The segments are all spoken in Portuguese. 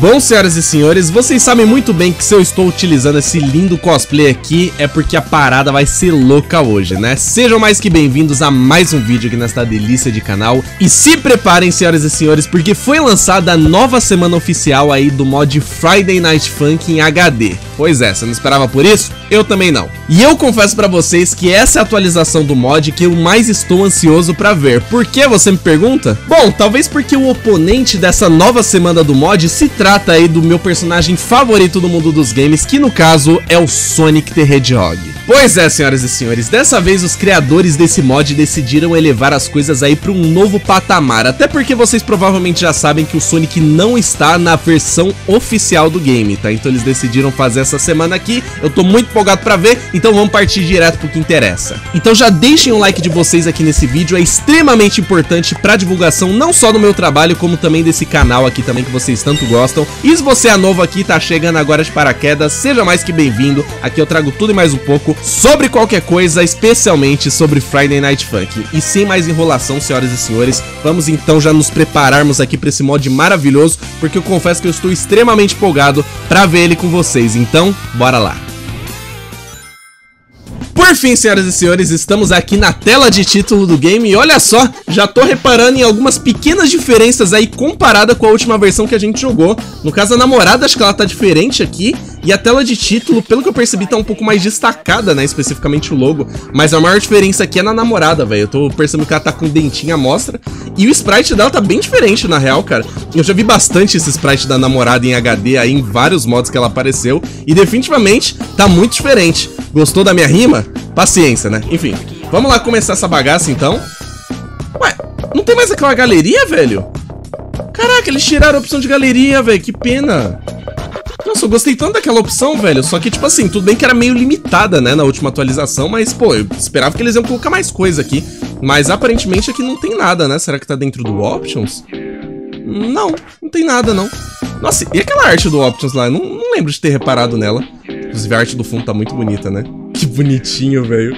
Bom, senhoras e senhores, vocês sabem muito bem que se eu estou utilizando esse lindo cosplay aqui é porque a parada vai ser louca hoje, né? Sejam mais que bem-vindos a mais um vídeo aqui nesta delícia de canal. E se preparem, senhoras e senhores, porque foi lançada a nova semana oficial aí do mod Friday Night Funkin' HD. Pois é, você não esperava por isso? Eu também não. E eu confesso pra vocês que essa é a atualização do mod que eu mais estou ansioso pra ver. Por que, você me pergunta? Bom, talvez porque o oponente dessa nova semana do mod se trata aí do meu personagem favorito do mundo dos games, que no caso é o Sonic the Hedgehog. Pois é, senhoras e senhores, dessa vez os criadores desse mod decidiram elevar as coisas aí para um novo patamar, até porque vocês provavelmente já sabem que o Sonic não está na versão oficial do game, tá? Então eles decidiram fazer essa semana aqui, eu tô muito empolgado pra ver, então vamos partir direto pro que interessa. Então já deixem um like de vocês aqui nesse vídeo, é extremamente importante pra divulgação não só do meu trabalho, como também desse canal aqui também que vocês tanto gostam. E se você é novo aqui, tá chegando agora de paraquedas, seja mais que bem-vindo. Aqui eu trago tudo e mais um pouco sobre qualquer coisa, especialmente sobre Friday Night Funkin'. E sem mais enrolação, senhoras e senhores, vamos então já nos prepararmos aqui pra esse mod maravilhoso, porque eu confesso que eu estou extremamente empolgado pra ver ele com vocês. Então, bora lá! Por fim, senhoras e senhores, estamos aqui na tela de título do game e olha só, já tô reparando em algumas pequenas diferenças aí comparada com a última versão que a gente jogou. No caso, a namorada, acho que ela tá diferente aqui. E a tela de título, pelo que eu percebi, tá um pouco mais destacada, né, especificamente o logo. Mas a maior diferença aqui é na namorada, velho. Eu tô percebendo que ela tá com o dentinho à mostra. E o sprite dela tá bem diferente, na real, cara. Eu já vi bastante esse sprite da namorada em HD aí, em vários modos que ela apareceu. E definitivamente tá muito diferente. Gostou da minha rima? Paciência, né? Enfim, vamos lá começar essa bagaça, então. Ué, não tem mais aquela galeria, velho? Caraca, eles tiraram a opção de galeria, velho. Que pena. Nossa, eu gostei tanto daquela opção, velho. Só que, tipo assim, tudo bem que era meio limitada, né, na última atualização. Mas, pô, eu esperava que eles iam colocar mais coisa aqui. Mas, aparentemente, aqui não tem nada, né? Será que tá dentro do Options? Não, não tem nada, não. Nossa, e aquela arte do Options lá? Eu não lembro de ter reparado nela. Inclusive, a arte do fundo tá muito bonita, né? Que bonitinho, velho.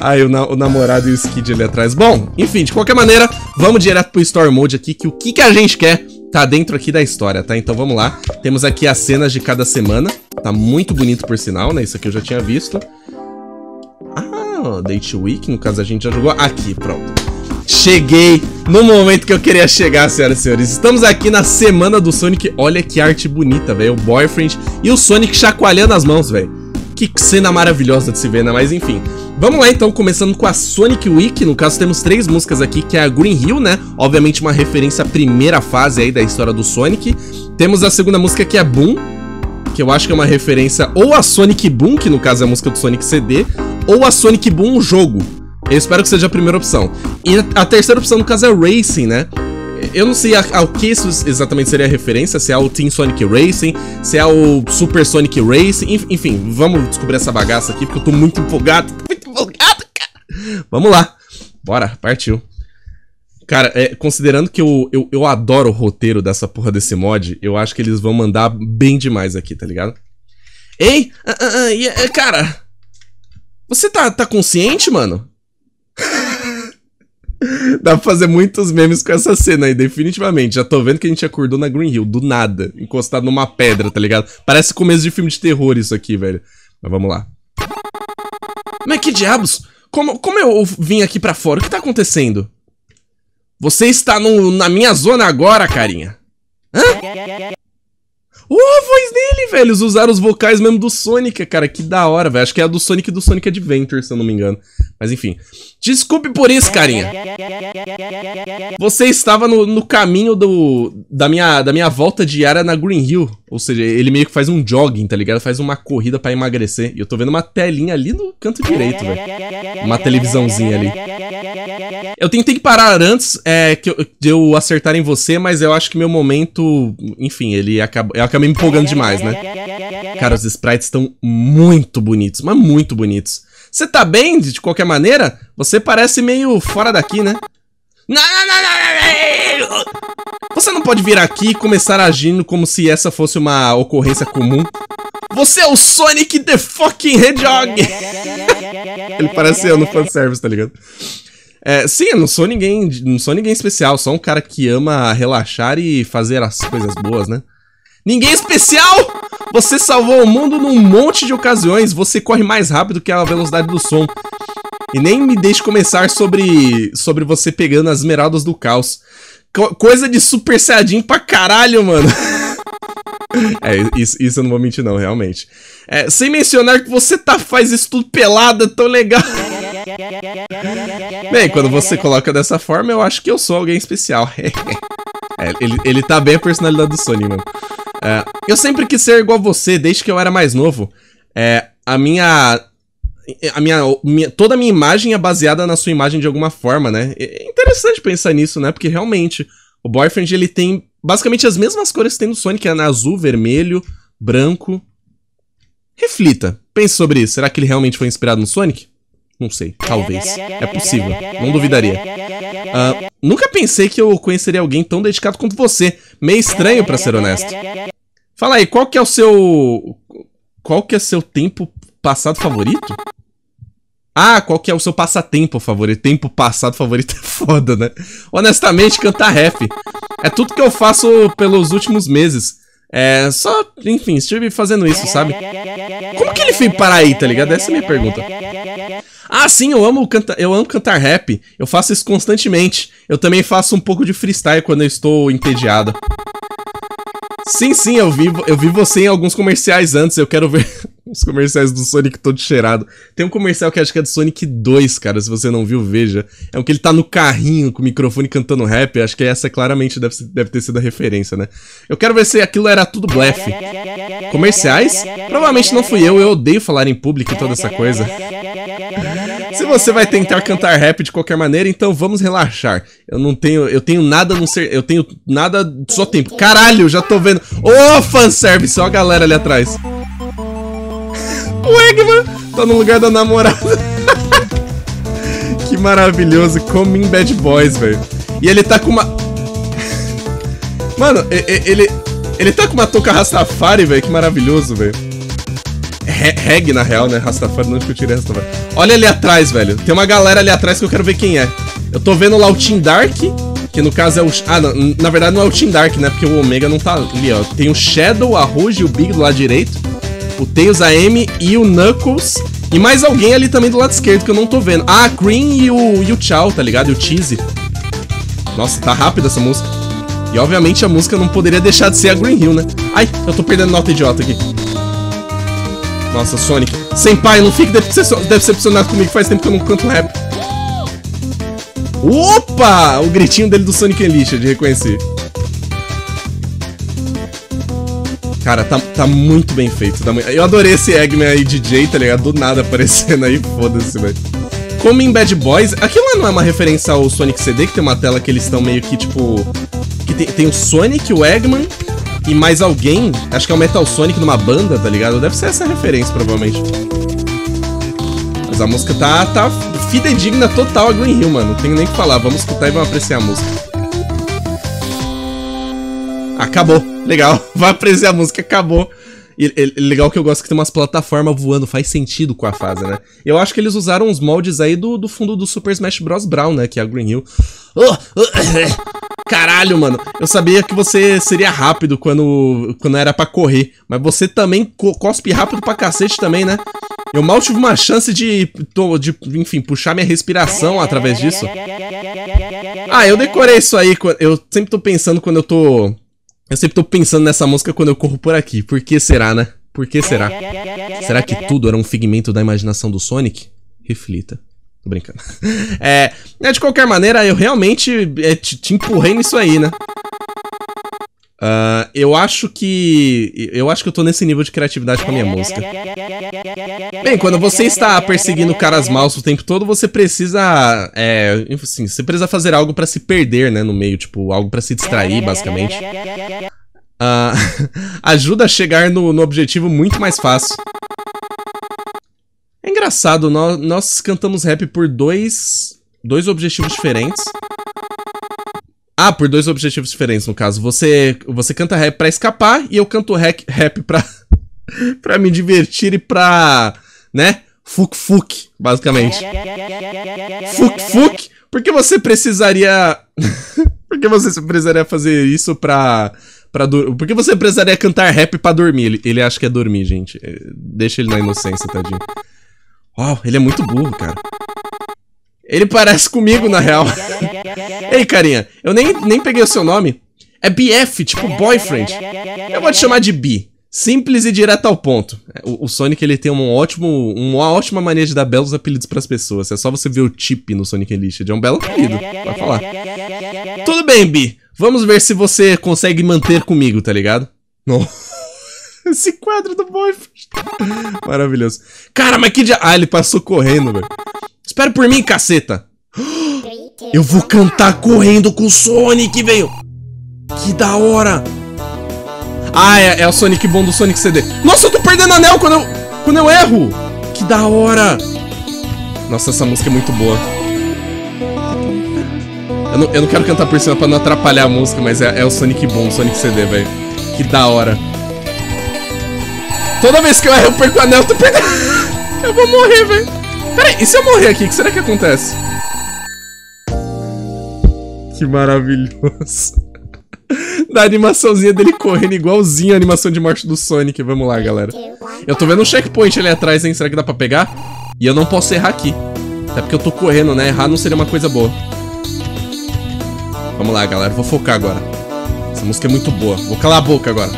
Ai, o namorado e o Skid ali atrás. Bom, enfim, de qualquer maneira, vamos direto pro Story Mode aqui, que o que a gente quer tá dentro aqui da história, tá? Então vamos lá. Temos aqui as cenas de cada semana. Tá muito bonito, por sinal, né? Isso aqui eu já tinha visto. Ah, Date Week, no caso a gente já jogou. Aqui, pronto. Cheguei no momento que eu queria chegar, senhoras e senhores. Estamos aqui na semana do Sonic. Olha que arte bonita, velho. O Boyfriend e o Sonic chacoalhando as mãos, velho. Que cena maravilhosa de se ver, né? Mas enfim... Vamos lá então, começando com a Sonic Week. No caso temos três músicas aqui, que é a Green Hill, né? Obviamente uma referência à primeira fase aí da história do Sonic. Temos a segunda música, que é Boom, que eu acho que é uma referência ou a Sonic Boom, que no caso é a música do Sonic CD, ou a Sonic Boom, o jogo. Eu espero que seja a primeira opção. E a terceira opção no caso é Racing, né? Eu não sei ao que isso exatamente seria a referência, se é ao Team Sonic Racing, se é ao Super Sonic Racing, enfim, vamos descobrir essa bagaça aqui, porque eu tô muito empolgado. Vamos lá, bora, partiu. Cara, considerando que eu adoro o roteiro dessa porra desse mod, eu acho que eles vão mandar bem demais aqui, tá ligado? Ei, cara, você tá consciente, mano? Dá pra fazer muitos memes com essa cena aí, definitivamente. Já tô vendo que a gente acordou na Green Hill, do nada, encostado numa pedra, tá ligado? Parece começo de filme de terror isso aqui, velho. Mas vamos lá. Mas que diabos? Como eu vim aqui pra fora? O que tá acontecendo? Você está na minha zona agora, carinha. Hã? A voz dele, velho. Eles usaram os vocais mesmo do Sonic, cara. Que da hora, velho. Acho que é a do Sonic Adventure, se eu não me engano. Mas enfim. Desculpe por isso, carinha. Você estava no caminho da minha volta diária na Green Hill. Ou seja, ele meio que faz um jogging, tá ligado? Faz uma corrida pra emagrecer. E eu tô vendo uma telinha ali no canto direito, velho. Uma televisãozinha ali. Eu tentei que parar antes de eu acertar em você, mas eu acho que meu momento... Enfim, eu acabei me empolgando demais, né? Cara, os sprites estão muito bonitos, mas muito bonitos. Você tá bem, de qualquer maneira? Você parece meio fora daqui, né? Você não pode vir aqui e começar agindo como se essa fosse uma ocorrência comum. Você é o Sonic the fucking Hedgehog! Ele parece eu no fanservice, tá ligado? É, sim, eu não sou ninguém especial, só um cara que ama relaxar e fazer as coisas boas, né? Ninguém especial! Você salvou o mundo num monte de ocasiões. Você corre mais rápido que a velocidade do som. E nem me deixe começar sobre você pegando as esmeraldas do caos. Coisa de super saiyajin pra caralho, mano. É, isso eu não vou mentir não, realmente. É, sem mencionar que você faz isso tudo pelada, tão legal. Bem, quando você coloca dessa forma, eu acho que eu sou alguém especial. É, ele tá bem a personalidade do Sonic, mano. É, eu sempre quis ser igual a você, desde que eu era mais novo. É, toda a minha imagem é baseada na sua imagem de alguma forma, né? É interessante pensar nisso, né? Porque realmente, o Boyfriend, ele tem basicamente as mesmas cores que tem no Sonic, é azul, vermelho, branco. Reflita, pense sobre isso. Será que ele realmente foi inspirado no Sonic? Não sei, talvez. É possível, não duvidaria. Nunca pensei que eu conheceria alguém tão dedicado quanto você. Meio estranho, pra ser honesto. Fala aí, qual que é o seu... Qual que é seu tempo passado favorito? Ah, qual que é o seu passatempo favorito? Tempo passado favorito é foda, né? Honestamente, cantar rap. É tudo que eu faço pelos últimos meses. É só, enfim, estive fazendo isso, sabe? Como que ele foi parar aí, tá ligado? Essa é a minha pergunta. Ah, sim, eu amo cantar rap. Eu faço isso constantemente. Eu também faço um pouco de freestyle quando eu estou entediado. Sim, eu vi você em alguns comerciais antes. Eu quero ver os comerciais do Sonic todo cheirado. Tem um comercial que acho que é do Sonic 2, cara. Se você não viu, veja. É um que ele tá no carrinho com o microfone cantando rap. Acho que essa claramente deve ter sido a referência, né? Eu quero ver se aquilo era tudo blefe. Comerciais? Provavelmente não fui eu. Eu odeio falar em público e toda essa coisa. Se você vai tentar cantar rap de qualquer maneira, então vamos relaxar. Eu tenho nada, só tempo. Caralho, já tô vendo. Ô, fanservice, ó a galera ali atrás. O Eggman tá no lugar da namorada. Que maravilhoso, coming bad boys, velho. E ele tá com uma... Mano, ele tá com uma touca Rastafari, velho, que maravilhoso, velho. Reggae, na real, né? Rastafari, não, acho que eu tirei Rastafari. Olha ali atrás, velho. Tem uma galera ali atrás que eu quero ver quem é. Eu tô vendo lá o Team Dark, que no caso é o... Ah, não, na verdade não é o Team Dark, né? Porque o Omega não tá ali, ó. Tem o Shadow, a Rouge e o Big do lado direito. O Tails, a M e o Knuckles. E mais alguém ali também do lado esquerdo que eu não tô vendo. Ah, a Cream e o Chao, tá ligado? E o Cheesy. Nossa, tá rápida essa música. E obviamente a música não poderia deixar de ser a Green Hill, né? Ai, eu tô perdendo nota idiota aqui. Nossa, Sonic. Senpai, não fique decepcionado comigo. Faz tempo que eu não canto rap. Opa! O gritinho dele do Sonic Unleashed, de reconhecer. Cara, tá muito bem feito. Eu adorei esse Eggman aí, DJ, tá ligado? Do nada aparecendo aí. Foda-se, velho. Coming Bad Boys. Aquilo lá não é uma referência ao Sonic CD, que tem uma tela que eles estão meio que, tipo... Que tem o Sonic, o Eggman... E mais alguém, acho que é o Metal Sonic numa banda, tá ligado? Deve ser essa referência, provavelmente. Mas a música tá fidedigna total a Green Hill, mano. Não tenho nem o que falar, vamos escutar e vamos apreciar a música. Acabou, legal, vai apreciar a música, acabou. E legal que eu gosto que tem umas plataformas voando, faz sentido com a fase, né? Eu acho que eles usaram uns moldes aí do fundo do Super Smash Bros. Brawl, né? Que é a Green Hill. Caralho, mano. Eu sabia que você seria rápido quando era pra correr. Mas você também cospe rápido pra cacete também, né? Eu mal tive uma chance de puxar minha respiração através disso. Ah, eu decorei isso aí. Eu sempre tô pensando nessa música quando eu corro por aqui. Por que será, né? Por que será? Será que tudo era um figmento da imaginação do Sonic? Reflita. Tô brincando. De qualquer maneira, eu realmente te empurrei nisso aí, né? Eu acho que eu tô nesse nível de criatividade com a minha música. Bem, quando você está perseguindo caras maus o tempo todo, você precisa... assim, você precisa fazer algo pra se perder, né? No meio, tipo, algo pra se distrair, basicamente. Ajuda a chegar no objetivo muito mais fácil. É engraçado, nós cantamos rap por dois objetivos diferentes. Ah, por dois objetivos diferentes, no caso. Você canta rap pra escapar e eu canto rap pra, pra me divertir e pra... né? Fuk-fuk, basicamente. Fuk-fuk? Por que você precisaria... Por que você precisaria fazer isso pra... Por que você precisaria cantar rap pra dormir? Ele acha que é dormir, gente. Deixa ele na inocência, tadinho. Oh, ele é muito burro, cara. Ele parece comigo, na real. Ei, carinha, eu nem peguei o seu nome. É BF, tipo boyfriend. Eu vou te chamar de B. Simples e direto ao ponto. O Sonic, ele tem uma ótima maneira de dar belos apelidos pras pessoas. É só você ver o Chip no Sonic Unleashed. É um belo apelido, vai falar. Tudo bem, B. Vamos ver se você consegue manter comigo, tá ligado? Não. Esse quadro do boyfriend. Maravilhoso. Cara, mas que dia... Ah, ele passou correndo, velho. Espera por mim, caceta. Eu vou cantar correndo com o Sonic, velho. Que da hora. Ah, é o Sonic Boom do Sonic CD. Nossa, eu tô perdendo anel quando eu erro. Que da hora. Nossa, essa música é muito boa. Eu não quero cantar por cima pra não atrapalhar a música, mas é o Sonic Boom do Sonic CD, velho. Que da hora. Toda vez que eu erro, eu perco o anel, eu tô perdendo. Eu vou morrer, velho. Peraí, e se eu morrer aqui? O que será que acontece? Que maravilhoso. Da animaçãozinha dele correndo igualzinho a animação de morte do Sonic. Vamos lá, galera. Eu tô vendo um checkpoint ali atrás, hein? Será que dá pra pegar? E eu não posso errar aqui. Até porque eu tô correndo, né? Errar não seria uma coisa boa. Vamos lá, galera. Vou focar agora. Essa música é muito boa. Vou calar a boca agora.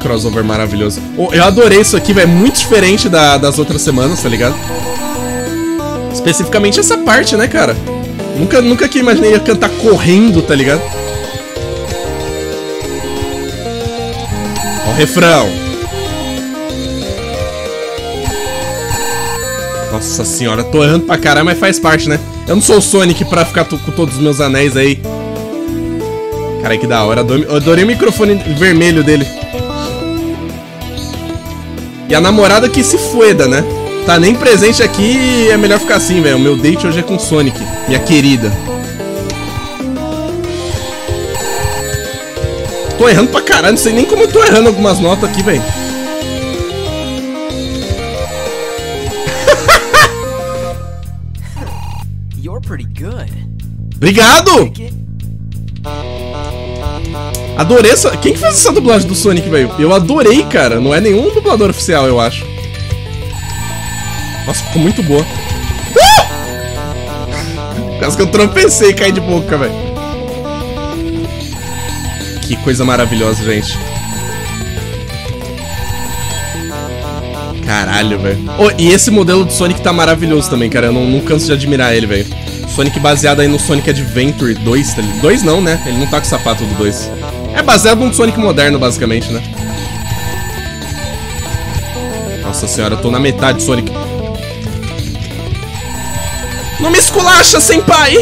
Crossover maravilhoso. Oh, eu adorei isso aqui, velho. É muito diferente das outras semanas, tá ligado? Especificamente essa parte, né, cara? Nunca que imaginei eu cantar correndo, tá ligado? Ó o refrão. Nossa senhora, tô errando pra caralho, mas faz parte, né? Eu não sou o Sonic pra ficar com todos os meus anéis aí. Cara, que da hora. Eu adorei o microfone vermelho dele. E a namorada que se foda, né? Tá nem presente aqui e é melhor ficar assim, velho. O meu date hoje é com Sonic, minha querida. Tô errando pra caralho, não sei nem como eu tô errando algumas notas aqui, velho. Obrigado! Adorei essa... Quem que fez essa dublagem do Sonic, velho? Eu adorei, cara. Não é nenhum dublador oficial, eu acho. Nossa, ficou muito boa. Quase que eu tropecei e caí de boca, velho. Que coisa maravilhosa, gente. Caralho, velho. Oh, e esse modelo do Sonic tá maravilhoso também, cara. Eu não canso de admirar ele, velho. Sonic baseado aí no Sonic Adventure 2. 2 não, né? Ele não tá com o sapato do 2. É baseado num Sonic moderno, basicamente, né? Nossa senhora, eu tô na metade do Sonic. Não me esculacha, senpai!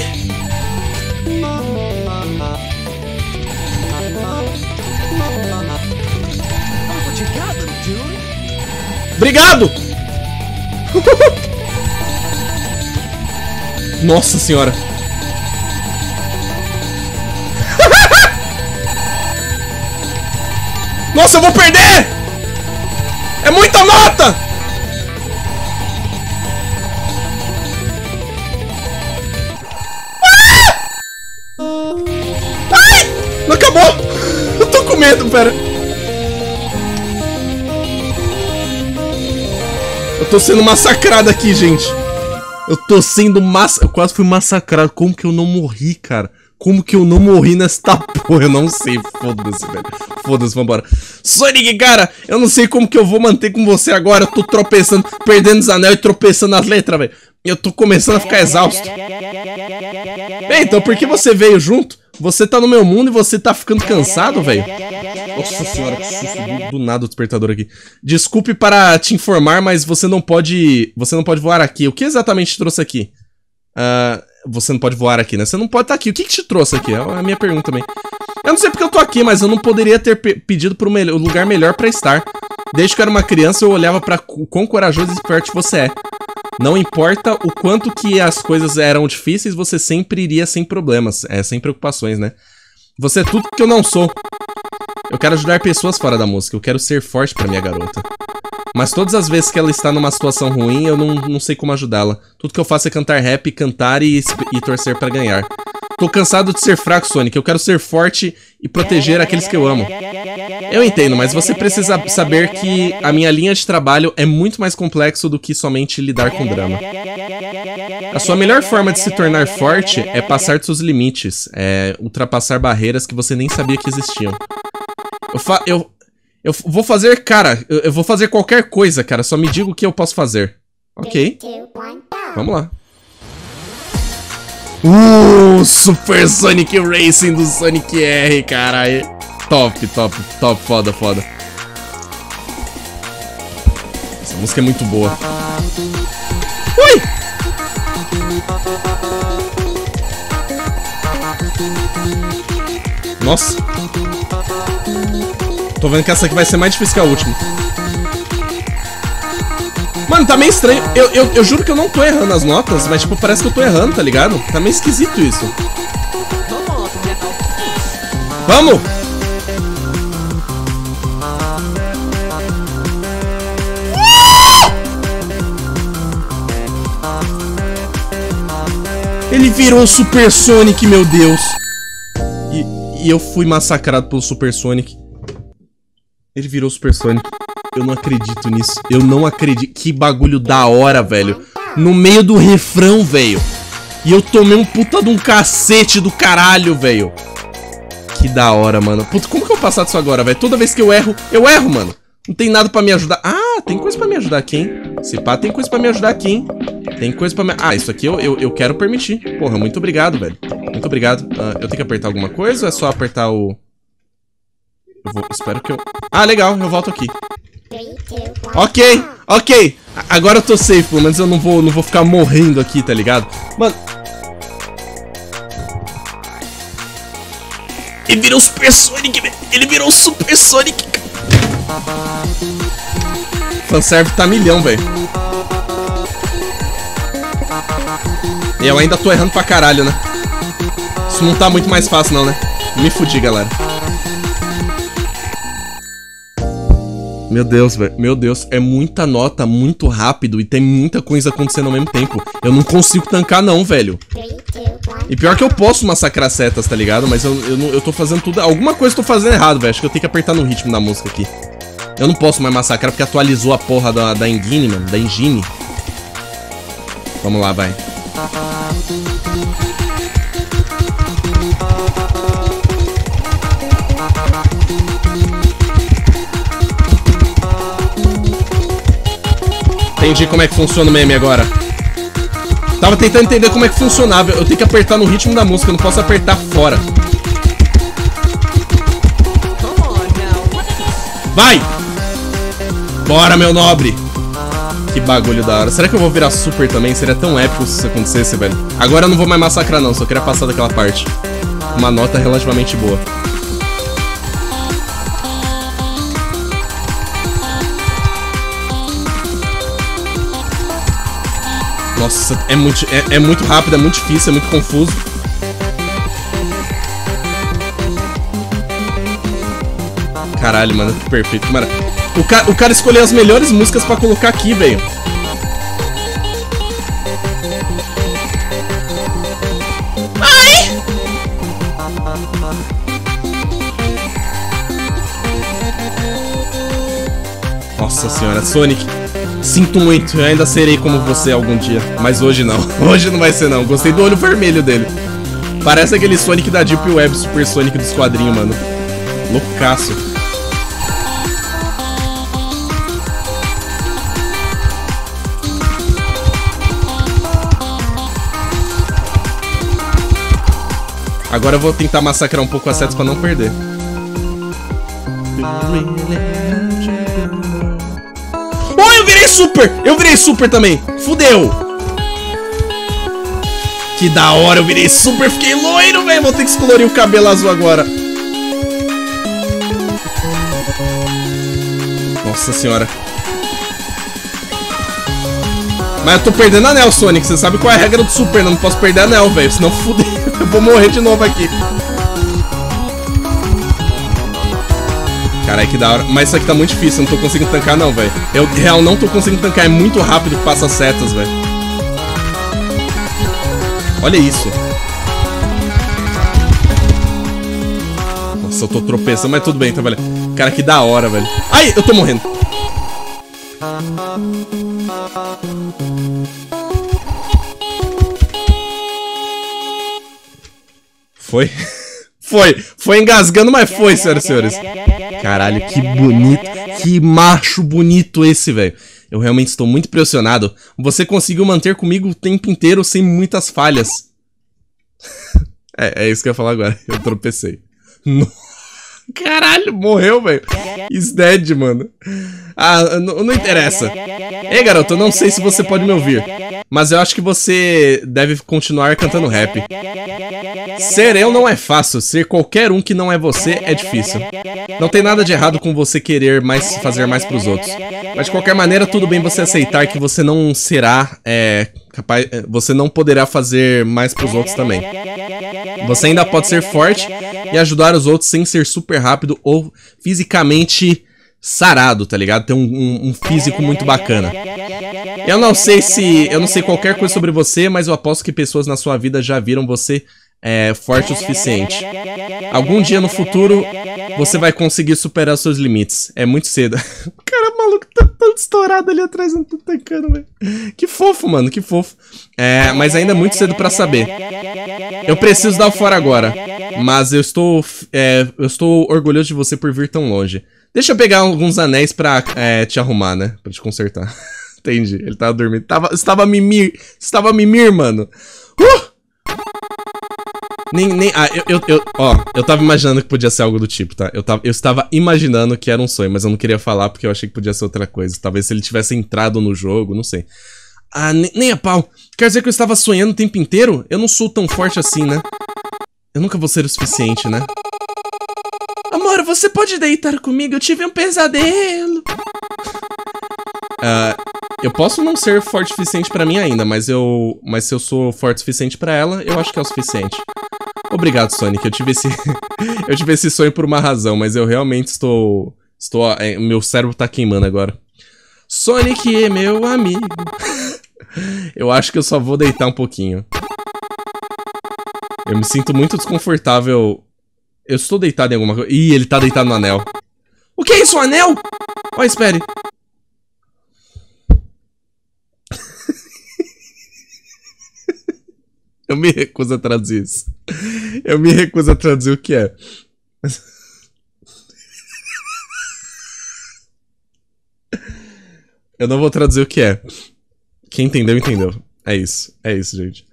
Obrigado! Nossa senhora. Nossa, eu vou perder! É muita nota! Ah! Ai! Não acabou! Eu tô com medo, pera. Eu tô sendo massacrado aqui, gente. Eu tô sendo massacrado. Eu quase fui massacrado. Como que eu não morri, cara? Como que eu não morri nesta porra? Eu não sei. Foda-se, velho. Foda-se, vambora. Sonic, cara, eu não sei como que eu vou manter com você agora. Eu tô tropeçando, perdendo os anéis e tropeçando as letras, velho. Eu tô começando a ficar exausto. Bem, então, por que você veio junto? Você tá no meu mundo e você tá ficando cansado, velho? Nossa senhora, que susto. Do nada o despertador aqui. Desculpe para te informar, mas você não pode voar aqui. O que exatamente te trouxe aqui? Você não pode voar aqui, né? Você não pode estar aqui. O que te trouxe aqui? É a minha pergunta também. Eu não sei porque eu tô aqui, mas eu não poderia ter pedido por um lugar melhor pra estar. Desde que eu era uma criança, eu olhava pra quão corajoso e esperto você é. Não importa o quanto que as coisas eram difíceis, você sempre iria sem problemas. É, sem preocupações, né? Você é tudo que eu não sou. Eu quero ajudar pessoas fora da música. Eu quero ser forte pra minha garota. Mas todas as vezes que ela está numa situação ruim, eu não sei como ajudá-la. Tudo que eu faço é cantar rap, cantar e torcer pra ganhar. Tô cansado de ser fraco, Sonic. Eu quero ser forte e proteger aqueles que eu amo. Eu entendo, mas você precisa saber que a minha linha de trabalho é muito mais complexo do que somente lidar com drama. A sua melhor forma de se tornar forte é passar de seus limites, é ultrapassar barreiras que você nem sabia que existiam. Eu vou fazer, cara, eu vou fazer qualquer coisa, cara. Só me diga o que eu posso fazer. Ok. Vamos lá. Super Sonic Racing do Sonic R, cara. Top, top, top, foda, foda. Essa música é muito boa. Ui! Nossa. Tô vendo que essa aqui vai ser mais difícil que a última. Mano, tá meio estranho. Eu juro que eu não tô errando as notas, mas, tipo, parece que eu tô errando, tá ligado? Tá meio esquisito isso. Vamos! Ele virou Super Sonic, meu Deus! E eu fui massacrado pelo Super Sonic. Ele virou Super Sonic. Eu não acredito nisso. Eu não acredito. Que bagulho da hora, velho. No meio do refrão, velho. E eu tomei um puta de um cacete do caralho, velho. Que da hora, mano. Puta, como que eu vou passar disso agora, velho? Toda vez que eu erro, mano. Não tem nada pra me ajudar. Ah, tem coisa pra me ajudar aqui, hein? Se pá, tem coisa pra me ajudar aqui, hein? Tem coisa pra me... Ah, isso aqui eu quero permitir. Porra, muito obrigado, velho. Muito obrigado. Eu tenho que apertar alguma coisa ou é só apertar o... Espero que eu... Ah, legal, eu volto aqui. 3, 2, 1. Ok, ok. Agora eu tô safe, pelo menos eu não vou ficar morrendo aqui, tá ligado? Mano. Ele virou Super Sonic, ele virou Super Sonic. Fanserve tá milhão, velho. E eu ainda tô errando pra caralho, né? Isso não tá muito mais fácil não, né? Me fudi, galera. Meu Deus, velho. Meu Deus, é muita nota, muito rápido e tem muita coisa acontecendo ao mesmo tempo. Eu não consigo tancar não, velho. E pior que eu posso massacrar setas, tá ligado? Mas eu tô fazendo tudo... Alguma coisa eu tô fazendo errado, velho. Acho que eu tenho que apertar no ritmo da música aqui. Eu não posso mais massacrar porque atualizou a porra da engine, mano. Da engine. Vamos lá, vai. Entendi como é que funciona o meme agora. Tava tentando entender como é que funcionava. Eu tenho que apertar no ritmo da música, eu não posso apertar fora. Vai! Bora, meu nobre! Que bagulho da hora. Será que eu vou virar super também? Seria tão épico se isso acontecesse, velho. Agora eu não vou mais massacrar não, só queria passar daquela parte. Uma nota relativamente boa. Nossa, é muito rápido, é muito difícil, é muito confuso. Caralho, mano, que perfeito. O cara escolheu as melhores músicas pra colocar aqui, velho. Ai! Nossa senhora, Sonic. Sinto muito, eu ainda serei como você algum dia. Mas hoje não. Hoje não vai ser não. Gostei do olho vermelho dele. Parece aquele Sonic da Deep Web, Super Sonic dos quadrinhos, mano. Loucaço. Agora eu vou tentar massacrar um pouco as setas pra não perder. Super! Eu virei super também! Fudeu! Que da hora, eu virei super! Fiquei loiro, velho! Vou ter que descolorir o cabelo azul agora! Nossa senhora! Mas eu tô perdendo anel, Sonic! Você sabe qual é a regra do super, né? Não posso perder anel, velho! Senão fudeu! Eu vou morrer de novo aqui! Caralho, que da hora. Mas isso aqui tá muito difícil, eu não tô conseguindo tancar não, velho. Eu, real, não tô conseguindo tancar, é muito rápido que passa as setas, velho. Olha isso. Nossa, eu tô tropeçando, mas tudo bem, tá, velho. Cara, que da hora, velho. Ai, eu tô morrendo. Foi? Foi. Foi engasgando, mas foi, senhoras e senhores. Caralho, que bonito. Que macho bonito esse, velho. Eu realmente estou muito impressionado. Você conseguiu manter comigo o tempo inteiro sem muitas falhas. É isso que eu ia falar agora. Eu tropecei. Caralho, morreu, velho. He's dead, mano. Ah, não interessa. Ei, garoto, eu não sei se você pode me ouvir, mas eu acho que você deve continuar cantando rap. Ser eu não é fácil, ser qualquer um que não é você é difícil. Não tem nada de errado com você querer mais, fazer mais pros outros. Mas de qualquer maneira, tudo bem você aceitar que você não será capaz, você não poderá fazer mais pros outros também. Você ainda pode ser forte e ajudar os outros sem ser super rápido ou fisicamente sarado, tá ligado? Tem um físico muito bacana. Eu não sei qualquer coisa sobre você, mas eu aposto que pessoas na sua vida já viram você forte o suficiente. Algum dia no futuro, você vai conseguir superar os seus limites. É muito cedo. O cara maluco tá todo estourado ali atrás, não tô tancando, velho. Que fofo, mano, que fofo. É, mas ainda é muito cedo pra saber. Eu preciso dar o fora agora, mas eu estou orgulhoso de você por vir tão longe. Deixa eu pegar alguns anéis pra te arrumar, né? Pra te consertar. Entendi, ele tava dormindo. Estava mimir, mano. Eu tava imaginando que podia ser algo do tipo, tá? Eu estava imaginando que era um sonho, mas eu não queria falar porque eu achei que podia ser outra coisa. Talvez se ele tivesse entrado no jogo, não sei. Ah, nem a pau. Quer dizer que eu estava sonhando o tempo inteiro? Eu não sou tão forte assim, né? Eu nunca vou ser o suficiente, né? Amor, você pode deitar comigo? Eu tive um pesadelo. Eu posso não ser forte o suficiente pra mim ainda, mas se eu sou forte o suficiente pra ela, eu acho que é o suficiente. Obrigado, Sonic. Eu tive esse sonho por uma razão, mas eu realmente meu cérebro tá queimando agora. Sonic é meu amigo. Eu acho que eu só vou deitar um pouquinho. Eu me sinto muito desconfortável. Eu estou deitado em alguma coisa. Ih, ele tá deitado no anel. O que é isso, um anel? Ó, espere. Eu me recuso a traduzir isso. Eu me recuso a traduzir o que é. Eu não vou traduzir o que é. Quem entendeu, entendeu. É isso, gente.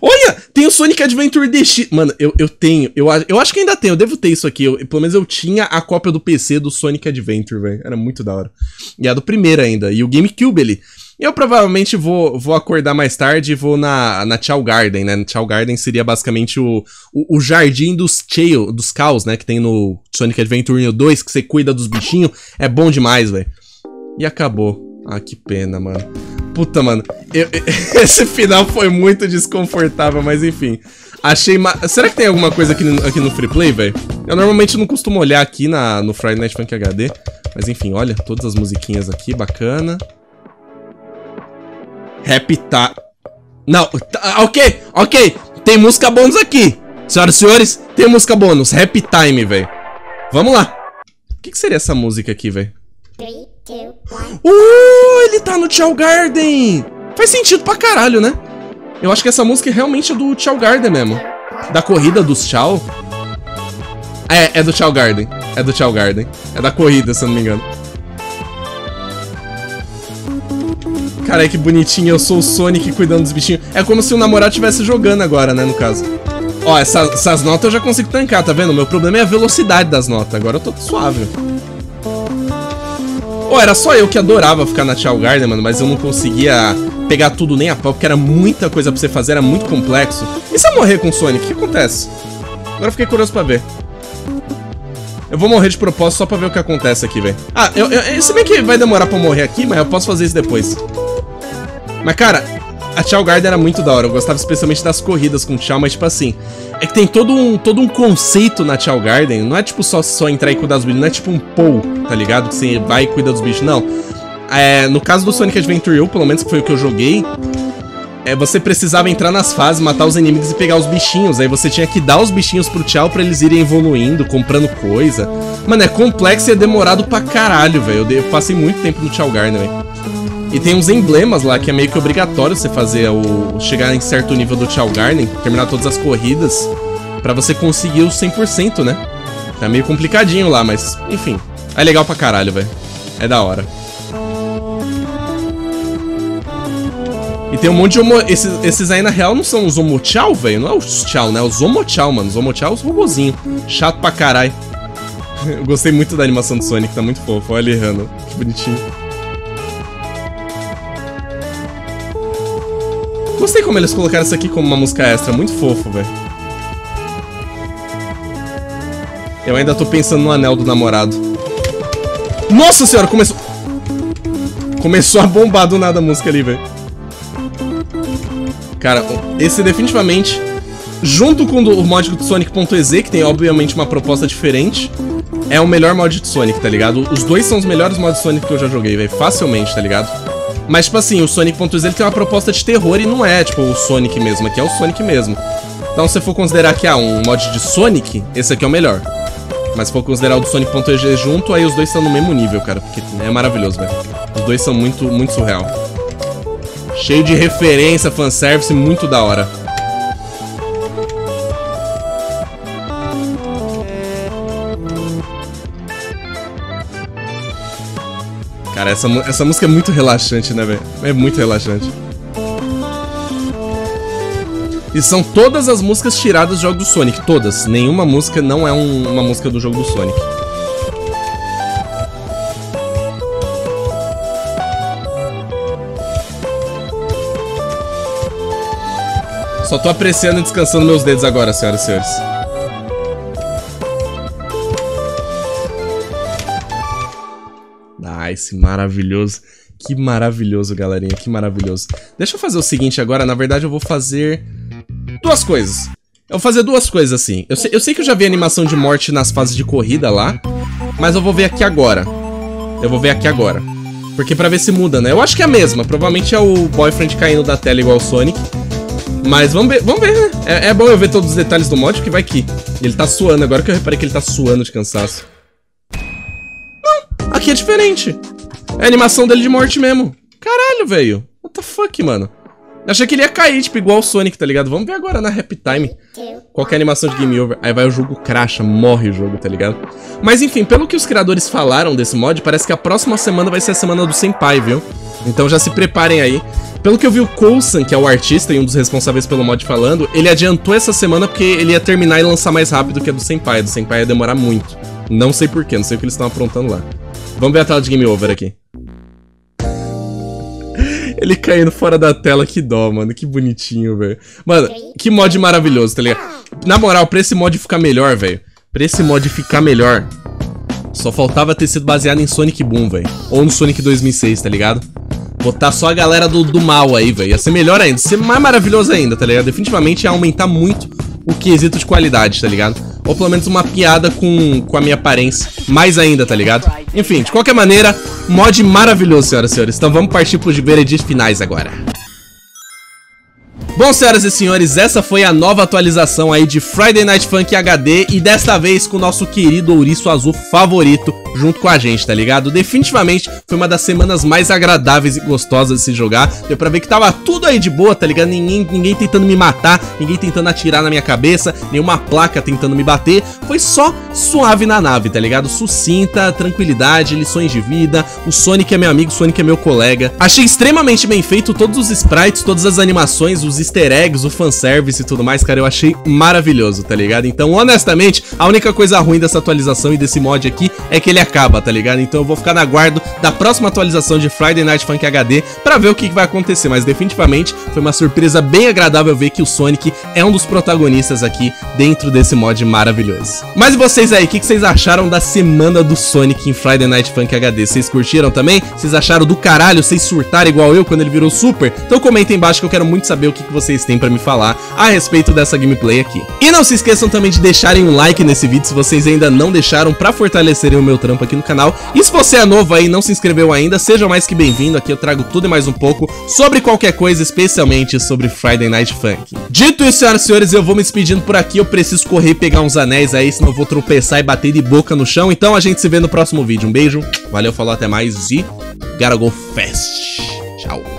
Olha! Tem o Sonic Adventure DX. Mano, eu tenho. Eu acho que ainda tenho. Eu devo ter isso aqui. Pelo menos eu tinha a cópia do PC do Sonic Adventure, velho. Era muito da hora. E a do primeiro ainda. E o GameCube ali. Eu provavelmente vou acordar mais tarde e vou na Chao Garden, né? Chao Garden seria basicamente o jardim dos caos, né? Que tem no Sonic Adventure 2, que você cuida dos bichinhos. É bom demais, velho. E acabou. Ah, que pena, mano. Puta, mano. Esse final foi muito desconfortável, mas enfim. Achei... Será que tem alguma coisa aqui no Free Play, velho? Eu normalmente não costumo olhar aqui no Friday Night Funkin' HD. Mas enfim, olha. Todas as musiquinhas aqui, bacana. Rap tá... Não, tá, ok. Tem música bônus aqui. Senhoras e senhores, tem música bônus. Rap time, velho. Vamos lá. O que seria essa música aqui, velho? 3, 2, 1... ele tá no Chao Garden. Faz sentido pra caralho, né? Eu acho que essa música é realmente do Chao Garden mesmo. Da corrida dos Chao. É do Chao Garden. É do Chao Garden. É da corrida, se eu não me engano. Cara, que bonitinho, eu sou o Sonic cuidando dos bichinhos. É como se o namorado estivesse jogando agora, né, no caso. Ó, essas notas eu já consigo tancar, tá vendo? Meu problema é a velocidade das notas, agora eu tô suave. Ó, era só eu que adorava ficar na Chao Garden, mano, mas eu não conseguia pegar tudo nem a pau, porque era muita coisa pra você fazer, era muito complexo. E se eu morrer com o Sonic, o que acontece? Agora eu fiquei curioso pra ver. Eu vou morrer de propósito só pra ver o que acontece aqui, velho. Ah, se bem que vai demorar pra eu morrer aqui, mas eu posso fazer isso depois. Mas, cara, A Chao Garden era muito da hora, eu gostava especialmente das corridas com o Chao, mas tipo assim, é que tem todo um conceito na Chao Garden, não é tipo só entrar e cuidar dos bichos, não é tipo um Pou, tá ligado? Que você vai e cuida dos bichos, não. É, no caso do Sonic Adventure 2, pelo menos que foi o que eu joguei, você precisava entrar nas fases, matar os inimigos e pegar os bichinhos, aí você tinha que dar os bichinhos pro Chao pra eles irem evoluindo, comprando coisa. Mano, é complexo e é demorado pra caralho, velho, eu passei muito tempo no Chao Garden, velho. E tem uns emblemas lá que é meio que obrigatório você fazer chegar em certo nível do Chao Garden, terminar todas as corridas, pra você conseguir o 100%, né? Tá meio complicadinho lá, mas enfim. É legal pra caralho, velho. É da hora. E tem um monte de homo... Esses aí na real não são os Homo Chao, velho? Não é os Chao, né? Os Homo Chao, mano. Os Homo Chao, os robozinhos. Chato pra caralho. Eu gostei muito da animação do Sonic, tá muito fofo. Olha ele errando. Que bonitinho. Gostei como eles colocaram isso aqui como uma música extra, muito fofo, velho. Eu ainda tô pensando no anel do namorado. Nossa senhora, começou... Começou a bombar do nada a música ali, velho. Cara, esse definitivamente, junto com o mod do Sonic.exe, que tem obviamente uma proposta diferente, é o melhor mod de Sonic, tá ligado? Os dois são os melhores mods de Sonic que eu já joguei, velho, facilmente, tá ligado? Mas, tipo assim, o Sonic.exe ele tem uma proposta de terror e não é, tipo, o Sonic mesmo. Aqui é o Sonic mesmo. Então, se você for considerar que há um mod de Sonic, esse aqui é o melhor. Mas se for considerar o do Sonic.exe junto, aí os dois estão no mesmo nível, cara. Porque é maravilhoso, velho. Os dois são muito, muito surreal. Cheio de referência, fanservice, muito da hora. Cara, essa música é muito relaxante, né, velho? É muito relaxante. E são todas as músicas tiradas do jogo do Sonic. Todas. Nenhuma música não é uma música do jogo do Sonic. Só tô apreciando e descansando meus dedos agora, senhoras e senhores. Esse maravilhoso. Que maravilhoso, galerinha. Que maravilhoso. Deixa eu fazer o seguinte agora. Na verdade, eu vou fazer duas coisas. Eu vou fazer duas coisas, assim. Eu sei que eu já vi animação de morte nas fases de corrida lá, mas eu vou ver aqui agora. Eu vou ver aqui agora. Porque pra ver se muda, né? Eu acho que é a mesma. Provavelmente é o Boyfriend caindo da tela igual o Sonic. Mas vamos ver, né? É bom eu ver todos os detalhes do mod, porque vai que... Ele tá suando. Agora que eu reparei que ele tá suando de cansaço. Aqui é diferente. É a animação dele de morte mesmo. Caralho, velho. What the fuck, mano? Eu achei que ele ia cair, tipo, igual o Sonic, tá ligado? Vamos ver agora na Happy Time. Qual que é a animação de Game Over? Aí vai o jogo cracha, morre o jogo, tá ligado? Mas enfim, pelo que os criadores falaram desse mod, parece que a próxima semana vai ser a semana do Senpai, viu? Então já se preparem aí. Pelo que eu vi o Coulson, que é o artista e um dos responsáveis pelo mod falando, ele adiantou essa semana porque ele ia terminar e lançar mais rápido que a do Senpai. A do Senpai ia demorar muito. Não sei porquê, não sei o que eles estão aprontando lá. Vamos ver a tela de Game Over aqui. Ele caindo fora da tela, que dó, mano. Que bonitinho, velho. Mano, que mod maravilhoso, tá ligado? Na moral, pra esse mod ficar melhor, velho. Pra esse mod ficar melhor, só faltava ter sido baseado em Sonic Boom, velho. Ou no Sonic 2006, tá ligado? Botar só a galera do mal aí, velho. Ia ser melhor ainda, ia ser mais maravilhoso ainda, tá ligado? Definitivamente ia aumentar muito o quesito de qualidade, tá ligado? Ou pelo menos uma piada com a minha aparência. Mais ainda, tá ligado? Enfim, de qualquer maneira, mod maravilhoso, senhoras e senhores. Então vamos partir pros veredictos finais agora. Bom, senhoras e senhores, essa foi a nova atualização aí de Friday Night Funkin' HD e desta vez com o nosso querido ouriço azul favorito junto com a gente, tá ligado? Definitivamente foi uma das semanas mais agradáveis e gostosas de se jogar, deu pra ver que tava tudo aí de boa, tá ligado? Ninguém tentando me matar, ninguém tentando atirar na minha cabeça, nenhuma placa tentando me bater, foi só suave na nave, tá ligado? Sucinta, tranquilidade, lições de vida, o Sonic é meu amigo, o Sonic é meu colega. Achei extremamente bem feito todos os sprites, todas as animações, os easter eggs, o fanservice e tudo mais, cara, eu achei maravilhoso, tá ligado? Então, honestamente, a única coisa ruim dessa atualização e desse mod aqui é que ele é acaba, tá ligado? Então eu vou ficar na guarda da próxima atualização de Friday Night Funkin' HD pra ver o que vai acontecer, mas definitivamente foi uma surpresa bem agradável ver que o Sonic é um dos protagonistas aqui dentro desse mod maravilhoso. Mas e vocês aí, o que vocês acharam da semana do Sonic em Friday Night Funkin' HD? Vocês curtiram também? Vocês acharam do caralho? Vocês surtaram igual eu quando ele virou super? Então comenta aí embaixo que eu quero muito saber o que vocês têm pra me falar a respeito dessa gameplay aqui. E não se esqueçam também de deixarem um like nesse vídeo se vocês ainda não deixaram, pra fortalecerem o meu trampo aqui no canal. E se você é novo aí e não se inscreveu ainda, seja mais que bem-vindo, aqui eu trago tudo e mais um pouco sobre qualquer coisa, especialmente sobre Friday Night Funkin'. Dito isso, senhoras e senhores, eu vou me despedindo por aqui, eu preciso correr e pegar uns anéis aí, senão eu vou tropeçar e bater de boca no chão. Então a gente se vê no próximo vídeo, um beijo, valeu, falou, até mais e gotta go fast, tchau.